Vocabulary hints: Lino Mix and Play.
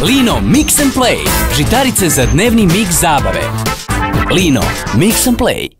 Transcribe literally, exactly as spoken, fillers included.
Lino Mix and Play. Žitarice za dnevni mix zabave. Lino Mix and Play.